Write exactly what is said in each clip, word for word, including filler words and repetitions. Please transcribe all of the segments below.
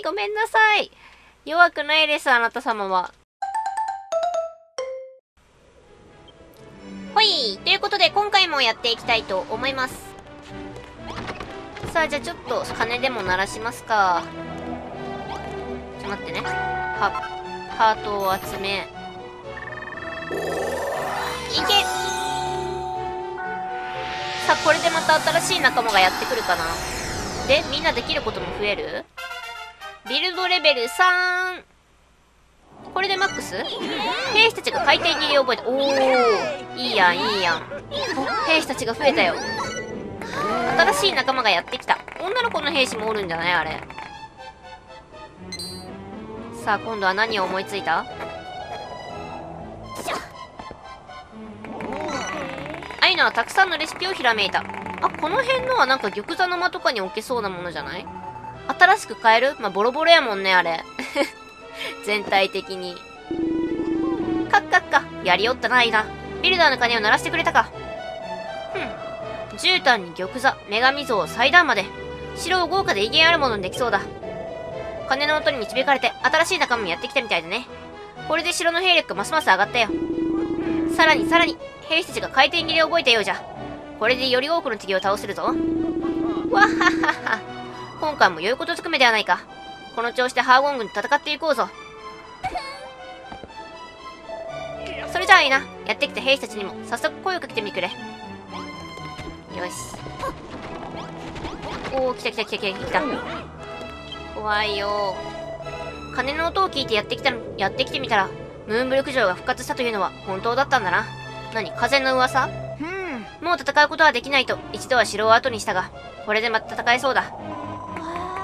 い、ごめんなさい。弱くないです、あなた様は。ほい。ということで、今回もやっていきたいと思います。さあ、じゃあちょっと、鐘でも鳴らしますか。ちょっと待ってね。は、ハートを集め。いけ！さあ、これでまた新しい仲間がやってくるかな。で、みんなできることも増える？ビルドレベルさん。これでマックス？兵士たちが回転切りを覚えた。おー、いいやん、いいやん。兵士たちが増えたよ。新しい仲間がやってきた。女の子の兵士もおるんじゃないあれ。さあ、今度は何を思いついた？アイナはたくさんのレシピをひらめいた。あ、この辺のはなんか玉座の間とかに置けそうなものじゃない？新しく変える？まあ、ボロボロやもんね、あれ。全体的に。カッカッカ。やりおったないな。ビルダーの鐘を鳴らしてくれたか。ふん。絨毯に玉座、女神像、祭壇まで。城を豪華で威厳あるものにできそうだ。鐘の音に導かれて、新しい仲間もやってきたみたいだね。これで城の兵力がますます上がったよ。さらにさらに、兵士たちが回転切りを覚えたようじゃ。これでより多くの敵を倒せるぞ。わっはっはっは。今回も良いことずくめではないか。この調子でハーゴン軍と戦っていこうぞ。それじゃあいいな。やってきた兵士たちにも早速声をかけてみてくれ。よし。おー、来た来た来た来た来た。怖いよ。鐘の音を聞いてやってきた、やってきてみたら、ムーンブルク城が復活したというのは本当だったんだな。何、風の噂？うん。もう戦うことはできないと、一度は城を後にしたが、これでまた戦えそうだ。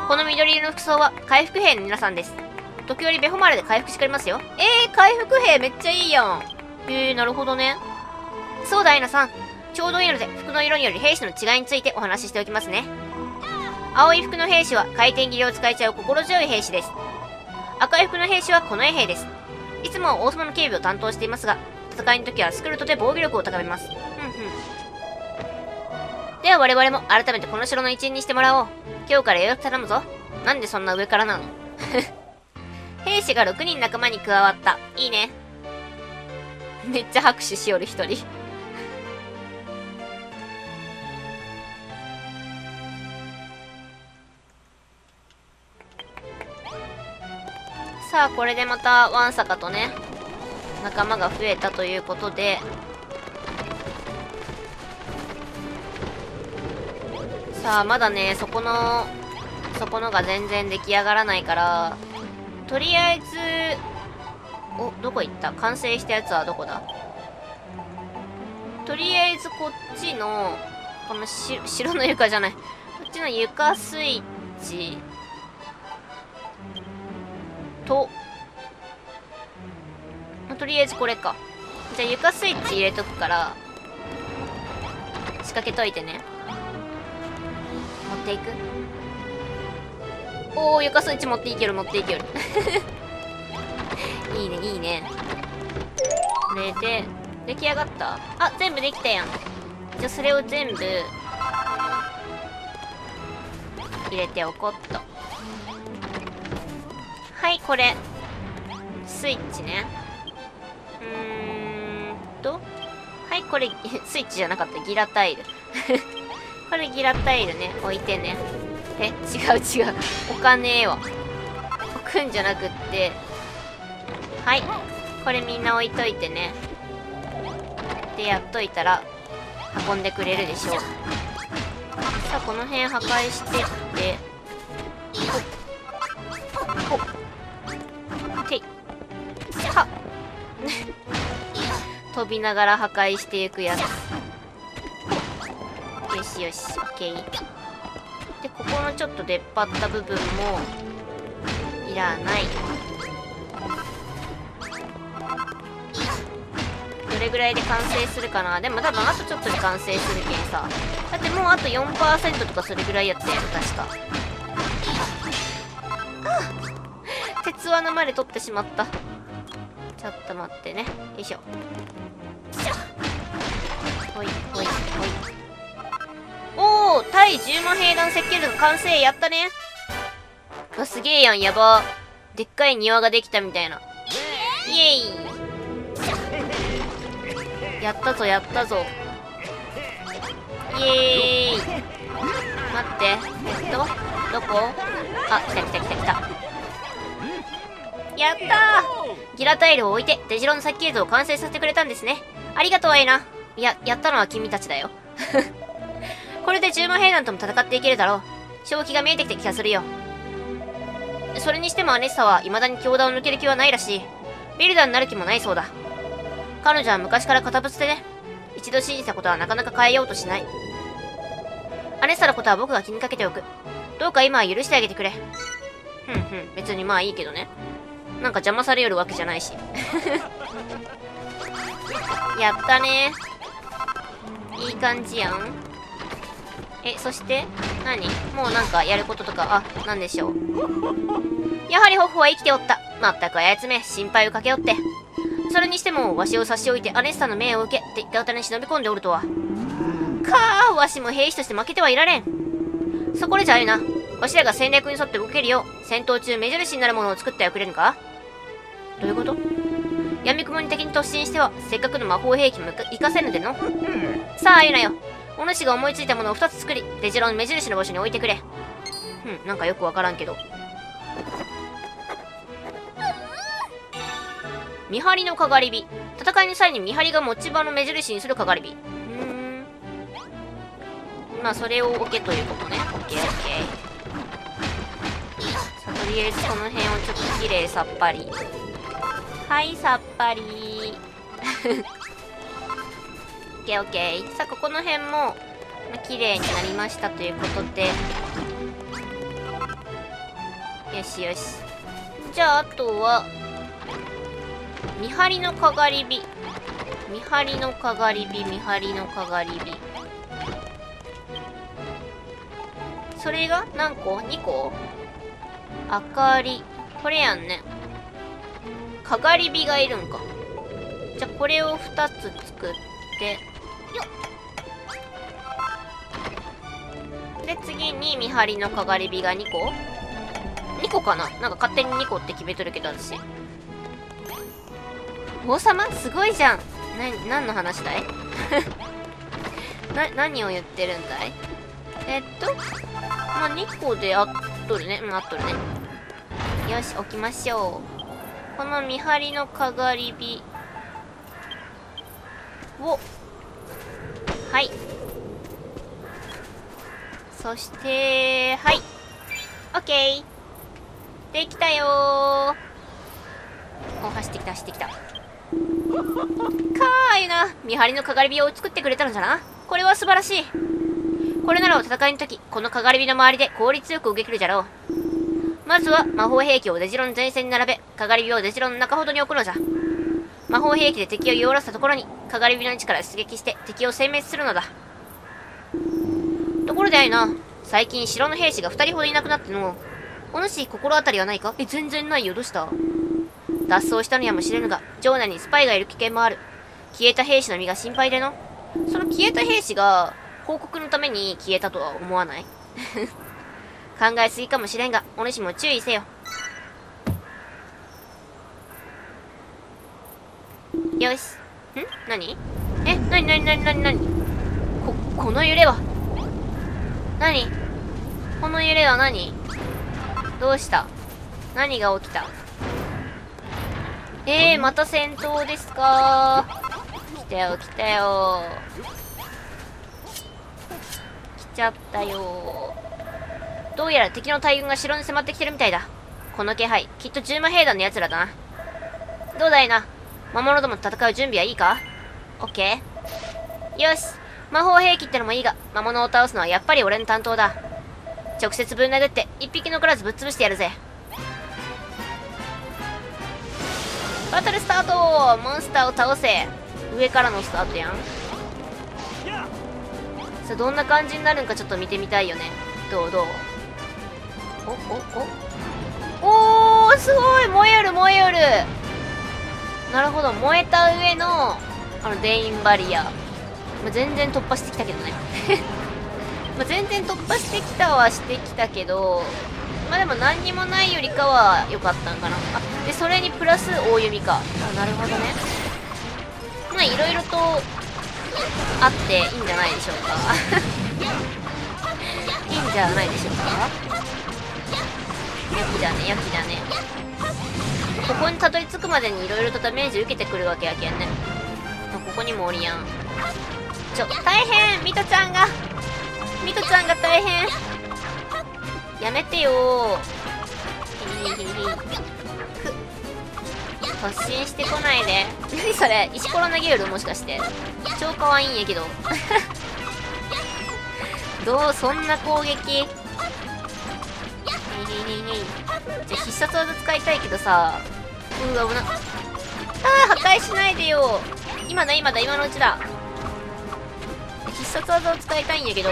この緑色の服装は回復兵の皆さんです。時折ベホマルで回復してくれますよ。えー、回復兵めっちゃいいやん。えー、なるほどね。そうだ、アイナさん。ちょうどいいので、服の色により兵士の違いについてお話ししておきますね。青い服の兵士は回転切りを使えちゃう心強い兵士です。赤い服の兵士は近衛兵です。いつも王様の警備を担当していますが、戦いの時はスクルトで防御力を高めます。うんうん。では我々も改めてこの城の一員にしてもらおう。今日からよろしく頼むぞ。なんでそんな上からなの？兵士がろくにん仲間に加わった。いいね。めっちゃ拍手しよる一人。さあ、これでまたワンサカとね、仲間が増えたということで、さあ、まだね、そこの、そこのが全然出来上がらないから、とりあえず、お、どこ行った？完成したやつはどこだ？とりあえずこっちの、このし、白の床じゃない。こっちの床スイッチと、とりあえずこれか。じゃあ床スイッチ入れとくから、仕掛けといてね。持っていく？おー、床スイッチ持っていける、持っていける。いいね、いいね。これで、出来上がった？あ、全部できたやん。じゃあ、それを全部、入れておこっと。はい、これ。スイッチね。うーんと。はい、これ、スイッチじゃなかった。ギラタイル。これギラタイルね、置いてね。え、違う違う。置かねえわ。置くんじゃなくって。はい。これみんな置いといてね。で、やっといたら、運んでくれるでしょう。さあ、この辺破壊してって。おっ。てい。は飛びながら破壊していくやつ。よしよし、OK。で、ここのちょっと出っ張った部分も、いらない。どれぐらいで完成するかな？でも多分あとちょっとで完成するけんさ。だってもうあと よんパーセント とかそれぐらいやったやん、確か。あ！鉄罠まで取ってしまった。ちょっと待ってね。よいしょ。ほいほいほい。おー、対じゅうまん兵団設計図が完成やったね。わ、すげえやん、やば。でっかい庭ができたみたいな。イエイ、やったぞやったぞ。イエーイ。待って、えっとどこ、あ、来た来た来た来た。やったー、ギラタイルを置いてデジロンの設計図を完成させてくれたんですね。ありがとう、エイナ。いや、やったのは君たちだよ。これでじゅうまん兵団とも戦っていけるだろう。正気が見えてきた気がするよ。それにしてもアネッサは未だに教団を抜ける気はないらしい。ビルダーになる気もないそうだ。彼女は昔から堅物でね、一度信じたことはなかなか変えようとしない。アネッサのことは僕が気にかけておく。どうか今は許してあげてくれ。ふんふん、別にまあいいけどね。なんか邪魔されよるわけじゃないし。やったね。いい感じやん。え、そして何、もうなんかやることとか、あ、なんでしょう。やはりホッホは生きておった。まったくあやつめ、心配をかけおって。それにしても、わしを差し置いてアネッサの命を受けってガタに忍び込んでおるとは。かあ、わしも兵士として負けてはいられん。そこでじゃあいいな。わしらが戦略に沿って動けるよう、戦闘中目印になるものを作ってはくれんか。どういうこと？闇雲に敵に突進しては、せっかくの魔法兵器も活かせぬでの。さあ、エイナよ。お主が思いついたものをふたつ作り、デジロンの目印の場所に置いてくれ。うん、なんかよくわからんけど。見張りのかがり火。戦いの際に見張りが持ち場の目印にするかがり火。うーん。まあ、それを置けということね。オッケーオッケー。さあ、とりあえずこの辺をちょっときれいさっぱり。はい、さっぱり。オッケーオッケー。さあ、ここの辺も、まあ、綺麗になりましたということで。よしよし。じゃあ、あとは、見張りのかがり火。見張りのかがり火、見張りのかがり火。それが何個 ?に 個明かり。これやんね。かがり火がいるんか。じゃあこれをふたつ作ってよっ。で次に見張りのかがり火がに個 ?に 個かな、なんか勝手にに個って決めとるけど私。王様すごいじゃん。な、何の話だい。な、何を言ってるんだい。えっとまあに個で合っとるね。うん、合っとるね。よし、置きましょう。この見張りのかがり火を、はい、そしてはい、オッケー、できたよー。お、走ってきた走ってきた。かーいな、見張りのかがり火を作ってくれたのじゃな。これは素晴らしい。これなら戦いの時、このかがり火の周りで効率よく動けるじゃろう。まずは魔法兵器をデジロンの前線に並べ、かがり火をデジロンの中ほどに置くのじゃ。魔法兵器で敵を弱らせたところに、かがり火の位置から出撃して敵を殲滅するのだ。ところであいな、最近城の兵士がふたりほどいなくなっての、お主心当たりはないか。え、全然ないよ、どうした。脱走したのやもしれぬが、城内にスパイがいる危険もある。消えた兵士の身が心配での。その消えた兵士が、報告のために消えたとは思わない。考えすぎかもしれんが、お主も注意せよ。よし。ん？何？え、なになになになになに？こ、この揺れは。なに？この揺れは何？どうした？何が起きた？えー、また戦闘ですかー。来たよ、来たよー。来ちゃったよー。どうやら敵の大軍が城に迫ってきてるみたいだ。この気配、きっとじゅうまん兵団の奴らだな。どうだいな。魔物どもと戦う準備はいいか。オッケー。よし。魔法兵器ってのもいいが、魔物を倒すのはやっぱり俺の担当だ。直接ぶん殴って、一匹残らずぶっ潰してやるぜ。バトルスタート！モンスターを倒せ。上からのスタートやん。さあ、どんな感じになるんかちょっと見てみたいよね。どうどう、おおおおー、すごい、燃える燃える。なるほど、燃えた上のあのデインバリア、まあ、全然突破してきたけどね。まあ全然突破してきたはしてきたけど、まあでも何にもないよりかは良かったんかな。あ、でそれにプラス大弓か。あ、なるほどね。まあいろいろとあっていいんじゃないでしょうか。いいんじゃないでしょうか。ヤキだね、ヤキだね。ここにたどり着くまでにいろいろとダメージ受けてくるわけやけんね。ここにもおりやん。ちょ、大変ミトちゃんがミトちゃんが大変、やめてよー。ひひひひ。突進してこないで。何それ、石ころ投げよる、もしかして。超かわいいんやけど。どう、そんな攻撃。ひひひひ。じゃ、必殺技使いたいけどさ。うわ、危な。ああ、破壊しないでよ。今だ、今だ、今のうちだ。必殺技を使いたいんやけど。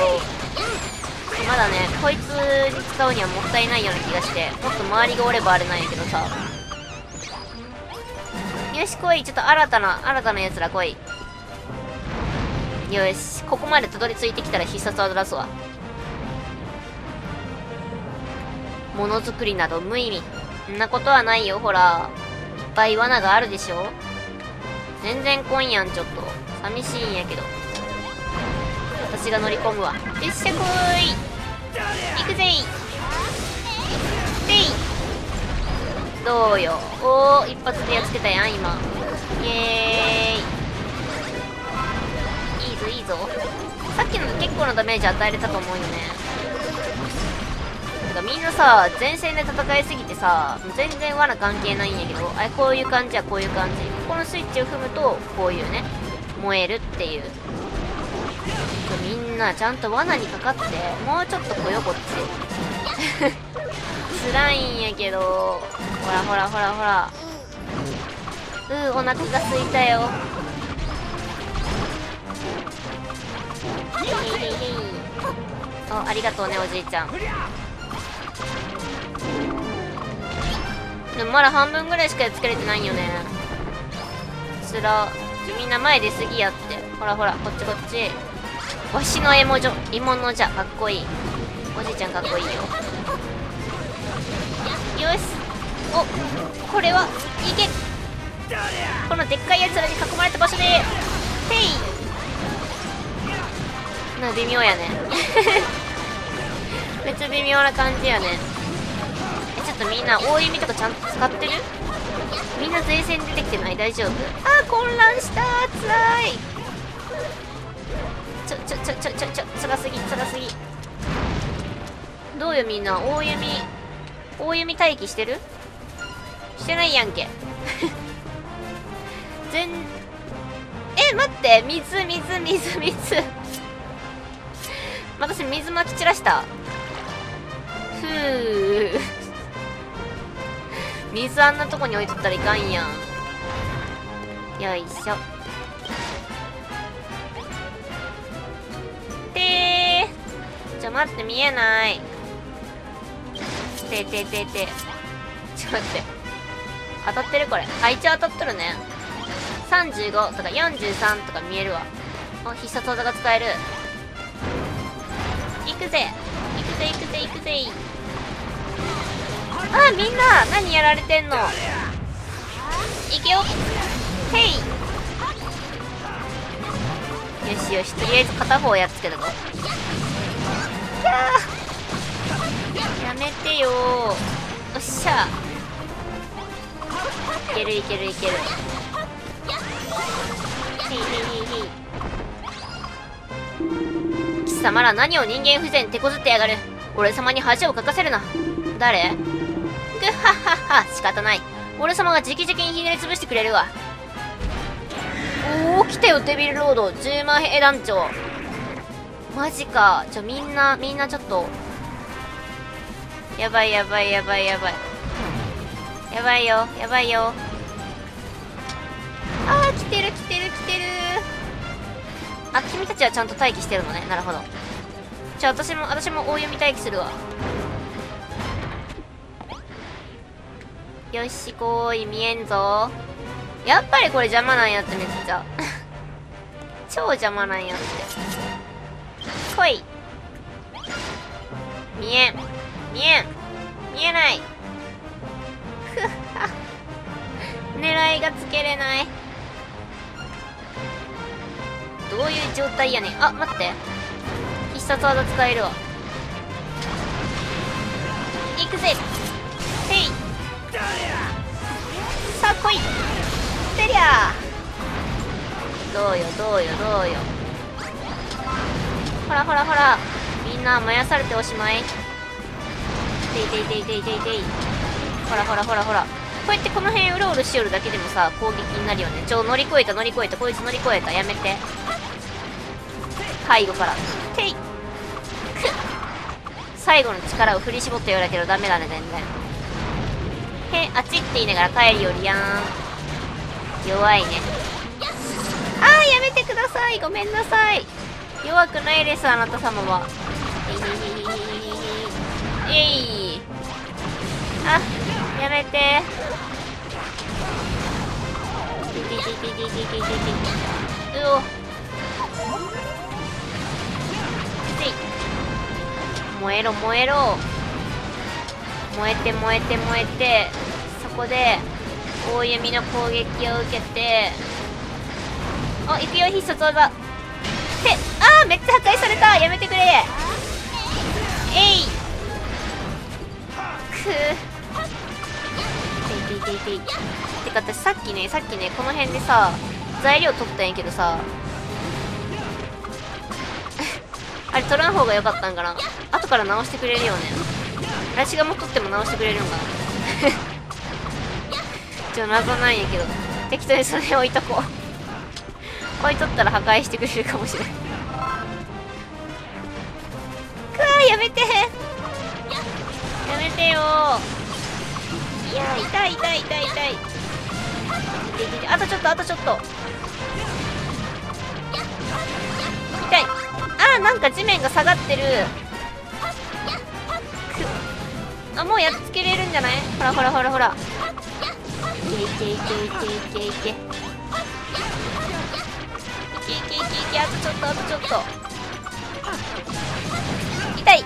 まだね、こいつに使うにはもったいないような気がして、もっと周りがおればあれなんやけどさ。よし、来い。ちょっと新たな、新たな奴ら来い。よし、ここまでたどり着いてきたら必殺技出すわ。ものづくりなど無意味。そんなことはないよ、ほら。いっぱい罠があるでしょ。全然来んやん、ちょっと。寂しいんやけど。私が乗り込むわ。よっしゃこーい。行くぜい。でい。どうよ。おー、一発でやっつけたやん、今。イエーイ。いいぞ、いいぞ。さっきの結構なダメージ与えれたと思うよね。なんかみんなさ、前線で戦いすぎてさ、全然罠関係ないんやけど、あれ、こういう感じや、こういう感じ。ここのスイッチを踏むと、こういうね、燃えるっていう。みんなちゃんと罠にかかって、もうちょっと来よこっち。つらいんやけど、ほらほらほらほら。うー、お腹が空いたよ。へいへいへい。あ、ありがとうね、おじいちゃん。でもまだ半分ぐらいしかやっつけれてないよね。つら。みんな前出すぎやって。ほらほら、こっちこっち。わしの獲物じゃ、獲物じゃ、かっこいい。おじいちゃんかっこいいよ。よし。お、これは、いけ。このでっかいやつらに囲まれた場所で、へい。な、微妙やね。めっちゃ微妙な感じやね。え、ちょっとみんな、大弓とかちゃんと使ってる？みんな前線出てきてない？大丈夫？あー、混乱したー、つらい。ちょちょちょちょちょちょ、つらすぎつらすぎ。どうよみんな、大弓大弓待機してる？してないやんけ。全え、待って、水水水水。私水まき散らした。ふう。水あんなとこに置いとったらいかんやん。よいしょ。ちょ、待って、見えない。てててて。ちょ、待って、当たってるこれ。あ、一応当たっとるね。さんじゅうごとかよんじゅうさんとか見えるわ。お、必殺技が使える。いくぜいくぜいくぜいくぜ。あ、みんな何やられてんの。いけよ。へい。よしよし、とりあえず片方やっつけとこう。やめてよー。おっしゃ。いけるいけるいける。へいへいへいへい。貴様ら何を人間不全手こずってやがる。俺様に恥をかかせるな。誰？ぐっはっはっは。仕方ない。俺様が直々にひねり潰してくれるわ。おお、来たよデビルロードじゅうまん兵団長。マジか。ちょ、みんな、みんなちょっと。やばいやばいやばいやばい。やばいよ、やばいよ。あー、来てる来てる来てる。あ、君たちはちゃんと待機してるのね。なるほど。じゃあ私も、私も大弓待機するわ。よし、こーい、見えんぞ。やっぱりこれ邪魔なんやって、めっちゃ。超邪魔なんやって。来い。見えん見えん見えない。ふっは狙いがつけれない。どういう状態やねん。あ、待って、必殺技使えるわ。いくぜ。へい、さあ来い。てりゃー。どうよどうよどうよ。ほらほらほら、みんな燃やされておしまい。ていていていていていてい。ほらほらほらほら、こうやってこの辺うろうろしよるだけでもさ攻撃になるよね。ちょ、乗り越えた乗り越えた、こいつ乗り越えた、やめて。背後からていくっ。最後の力を振り絞ったようだけどダメだね全然。へあっちって言いながら帰るよりやん。弱いね。あーやめてください、ごめんなさい。弱くないですあなた様は。えい、あやめて。うおっ、燃えろ燃えろ、燃えて燃えて燃えて、そこで大弓の攻撃を受けて、あ行くよ必殺技。ってあーめっちゃ破壊された、やめてくれ。えいくー。ていていていていてか、私さっきねさっきねこの辺でさ材料取ったんやけどさあれ取らん方が良かったんかな。後から直してくれるよね。私が持っとっても直してくれるんかなちょっと謎なんやけど、適当にそれ置いとこう置いとったら破壊してくれるかもしれん。くわやめてやめてよ。いや痛い痛い痛い痛い。あとちょっとあとちょっと痛い。あーなんか地面が下がってる。あ、もうやっつけれるんじゃない？ほらほらほらほら。いけいけいけいけいけいけいけいけいけいけ。あとちょっとあとちょっと。痛い。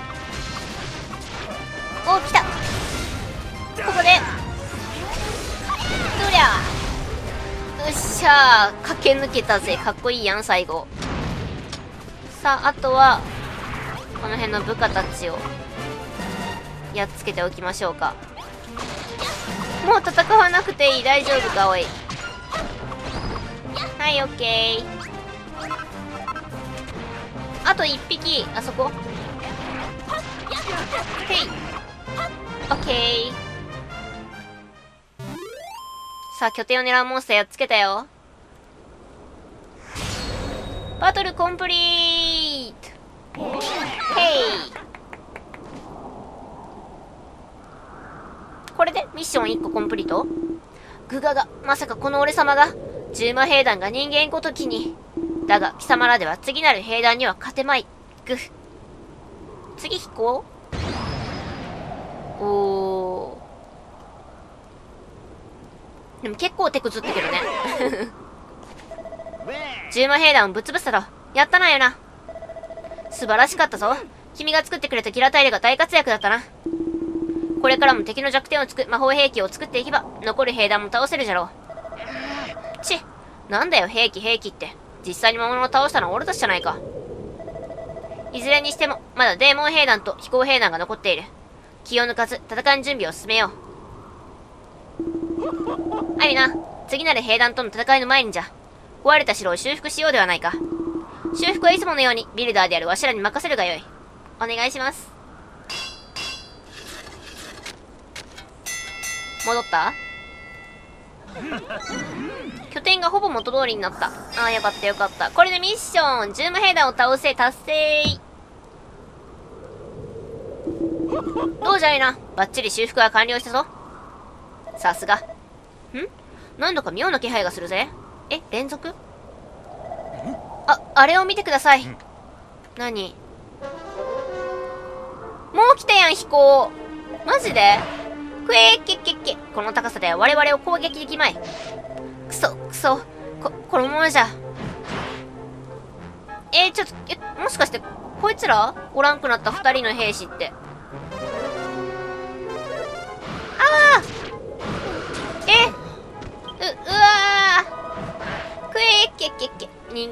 お、来た。ここで。どりゃ。よっしゃー。駆け抜けたぜ。かっこいいやん、最後。さあ、あとは、この辺の部下たちを。やっつけておきましょうか。もう戦わなくていい、大丈夫かおい。はい OK。 あといっぴきあそこ。はい OK。 さあ拠点を狙うモンスターやっつけたよ。バトルコンプリート。ヘイ、これでミッションいっこコンプリート。グガガ、まさかこの俺様が。十魔兵団が人間ごときに。だが貴様らでは次なる兵団には勝てまい。グフ。次引こう。おー、でも結構手こずってくるね十魔兵団をぶつぶしたろ。やったなよな。素晴らしかったぞ。君が作ってくれたギラタイレが大活躍だったな。これからも敵の弱点をつく魔法兵器を作っていけば残る兵団も倒せるじゃろう。ちっ、なんだよ兵器兵器って、実際に魔物を倒したのは俺たちじゃないか。いずれにしてもまだデーモン兵団と飛行兵団が残っている。気を抜かず戦う準備を進めよう。アイナ、次なる兵団との戦いの前にじゃ、壊れた城を修復しようではないか。修復はいつものようにビルダーであるわしらに任せるがよい。お願いします。戻った。拠点がほぼ元通りになった。ああよかったよかった。これでミッション十魔兵団を倒せ達成。どうじゃいな、バッチリ修復が完了したぞ。さすが。ん、何度か妙な気配がするぜ。え、連続。あ、あれを見てください。何、もう来たやん飛行。マジでクエーケッケッケ。この高さで我々を攻撃できまい。クソクソ、ここのままじゃ。えー、ちょっと、え、もしかしてこいつらおらんくなったふたりの兵士って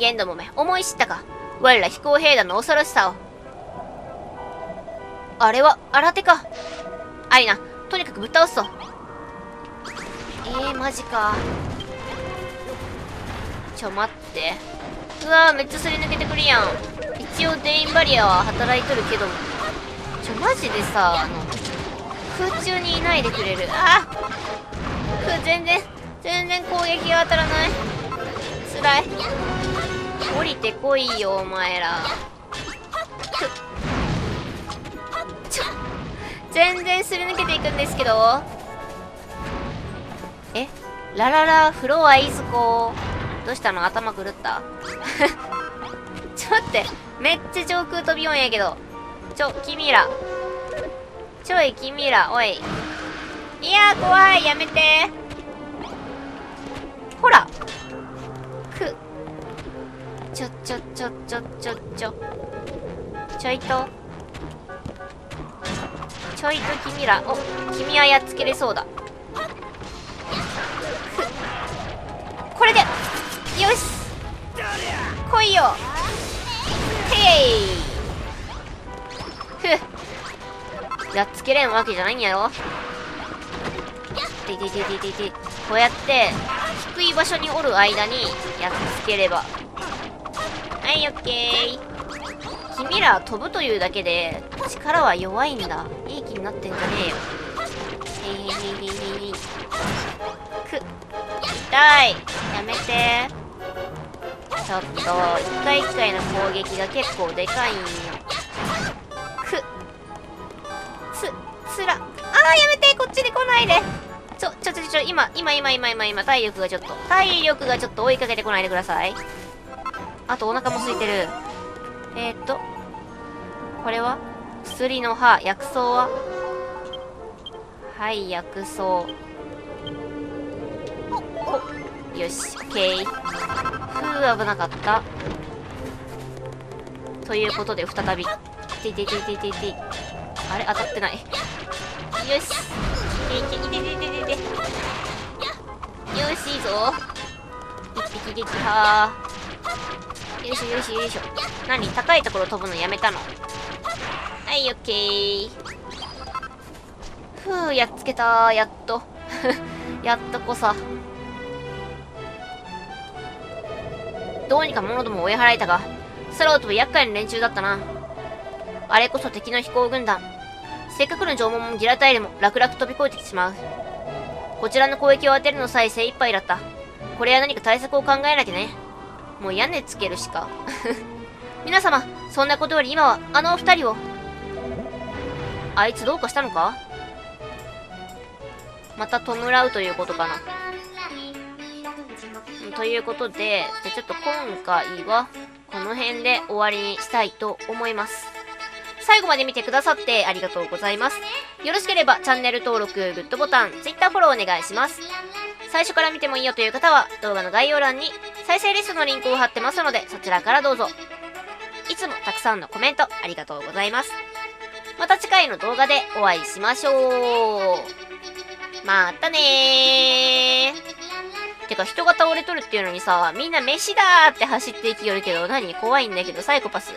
言どもめ、思い知ったか。我ら飛行兵団の恐ろしさを。あれは、新手か。ありな、とにかくぶっ倒すぞ。えー、マジか。ちょ、待って。うわー、めっちゃすり抜けてくるやん。一応、デインバリアは働いとるけども。ちょ、マジでさ、あの、空中にいないでくれる。あー、全然、全然攻撃が当たらない。辛い。降りてこいよ、お前ら。ちょ、全然すり抜けていくんですけど。え、ラララ、フロアいずこ。どうしたの、頭狂った？ちょ、待って。めっちゃ上空飛びよんやけど。ちょ、君ら。ちょい、君ら、おい。いやー、怖い。やめて。ほら。く。ちょ、ちょ、ちょ、ちょ、ちょ、ちょ。ちょいと。ちょいと君ら。お、君はやっつけれそうだ。これで。よし、来いよ。へい。ふっ、やっつけれんわけじゃないんやろ。でででででで、こうやって低い場所におる間にやっつければ。はい、オッケー。君ら飛ぶというだけで力は弱いんだ。いい気になってんじゃねえよ。へいへいへいへいへい。くっ、痛い。やめて。ちょっと、一回一回の攻撃が結構でかいんよ。くっ。つ、つら。あー、やめて、こっちに来ないで。ちょ、ちょ、ちょ、ちょ、今、今、今、今、今、今、体力がちょっと、体力がちょっと追いかけてこないでください。あと、お腹も空いてる。えーっと、これは薬の葉、薬草ははい、薬草。お、よし、オッケー。ふう、危なかった。ということで、再び。ていていていていていてい。あれ、当たってない。よし。ていていていていていていて。よし、いいぞ。一匹撃破。よいしょ、よいしょ、よいしょ。何、高いところ飛ぶのやめたの？はい、オッケー。ふう、やっつけたー、やっと。やっとこさ。どうにか物どもを追い払えたが、空を飛ぶ厄介な連中だったな。あれこそ敵の飛行軍団。せっかくの縄文もギラタイルも楽々飛び越えてきてしまう。こちらの攻撃を当てるのさえ精一杯だった。これは何か対策を考えなきゃね。もう屋根つけるしか。皆様、そんなことより今はあのお二人を。あいつどうかしたのか？また弔うということかな。ということで、じゃちょっと今回はこの辺で終わりにしたいと思います。最後まで見てくださってありがとうございます。よろしければチャンネル登録、グッドボタン、Twitter フォローお願いします。最初から見てもいいよという方は動画の概要欄に再生リストのリンクを貼ってますのでそちらからどうぞ。いつもたくさんのコメントありがとうございます。また次回の動画でお会いしましょう。またねー。てか人が倒れとるっていうのにさ、みんな飯だーって走っていきよるけど、何？怖いんだけど、サイコパス